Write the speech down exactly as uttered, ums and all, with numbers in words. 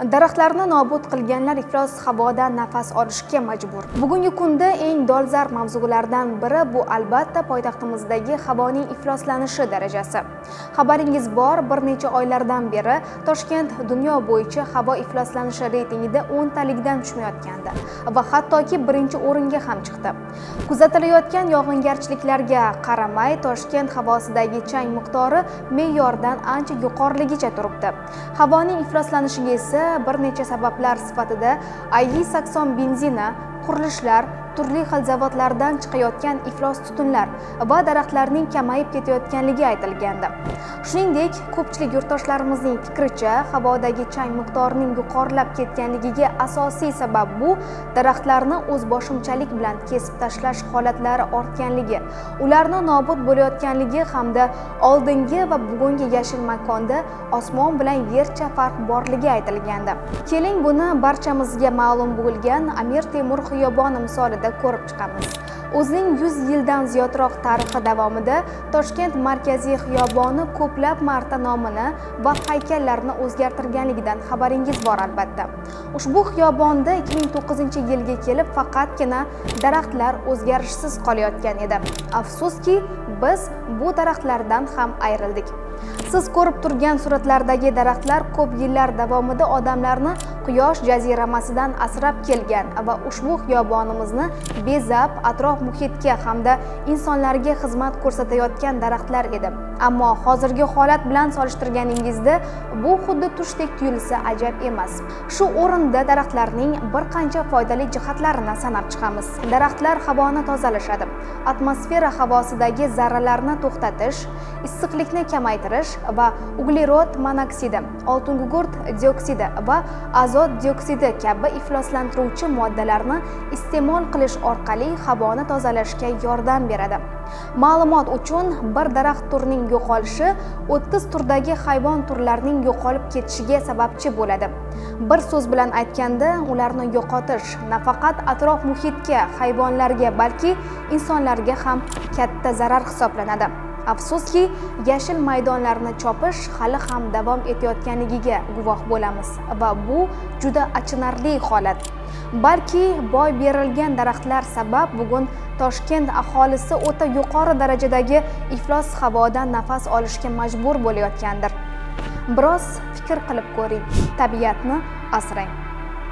Daraxtlarni nobud qilganlar iflos havodan nafas olishga majbur. Bugungi kunda eng dolzarb mavzulardan biri bu albatta poytaxtimizdagi havoning ifloslanishi darajasi. Xabaringiz bor, bir necha oylardan beri Toshkent dunyo bo'yicha havo ifloslanishi reytingida o'ntalikdan tushmayotgandi va hattoki birinchi o'ringa ham chiqdi. Kuzatilayotgan yog'ingarchiliklarga qaramay Toshkent havosidagi chang miqdori me'yordan ancha yuqoriligicha turibdi. Havoning ifloslanishiga esa bir necha sabablar sifatida A I sakson benzini, qurilishlar, turli xil zavodlardan chiqayotgan iflos tutunlar va daraxtlarning kamayib ketayotganligi aytilgandi. Shuningdek, ko'pchilik yurtdoshlarimizning fikricha, havodagi chang miqdorining yuqorilab ketganligiga asosiy sabab bu daraxtlarni o'zboshimchalik bilan kesib tashlash holatlari ortganligi, ularni nobud bo'layotganligi hamda oldingi va bugungi yashil makonda osmon bilan yercha farq borligi aytilgandi. Keling, buni barchamizga ma'lum bo'lgan Amir Temur xiyoboni misoli ko'rib chiqamiz. O'zining yuz yildan ziyodroq tarixi davomida Toshkent markaziy xiyoboni ko'plab marta nomini va haykallarni o'zgartirganligidan xabaringiz bor albatta. Ushbu xiyobonda ikki ming to'qqizinchi yilga kelib faqatgina daraxtlar o'zgarishsiz qolayotgan edi. Afsuski, biz bu daraxtlardan ham ayrildik. Siz ko'rib turgan suratlardagi daraxtlar ko'p yillar davomida odamlarni quyosh jaziramasidan asrab kelgan va ushbu xiyobonimizni bezab, atrof muhitga hamda insonlarga xizmat ko'rsatayotgan daraxtlar edi. Ammo hozirgi holat bilan solishtirganingizda bu xuddi tushdek tuyulsa ajab emas. Shu o'rinda daraxtlarning bir qancha foydali jihatlarini sanab chiqamiz. Daraxtlar havoni tozalashadi. Atmosfera havosidagi zarralarni to'xtatish, issiqlikni kamaytirish va uglerod monoksidi, oltingugurt dioksidi va azot dioksidi kabi ifloslantiruvchi moddalarni iste'mol qilish orqali havoni tozalashga yordam beradi. Ma'lumot uchun, bir daraxt turining yo'qolishi o'ttiz turdagi hayvon turlarining yo'qolib ketishiga sababchi bo'ladi. Bir so'z bilan aytganda, ularni yo'qotish nafaqat atrof muhitga, hayvonlarga, balki insonlarga ham katta zarar hisoblanadi. Afsuski, yashil maydonlarni chopish hali ham davom etayotganligiga guvoh bo'lamiz va bu juda achinarli holat. Balki boy berilgan daraxtlar sabab bugun Toshkent aholisi o'ta yuqori darajadagi iflos havodan nafas olishga majbur bo'layotgandir. Biroz fikr qilib ko'ring, tabiatni asrang.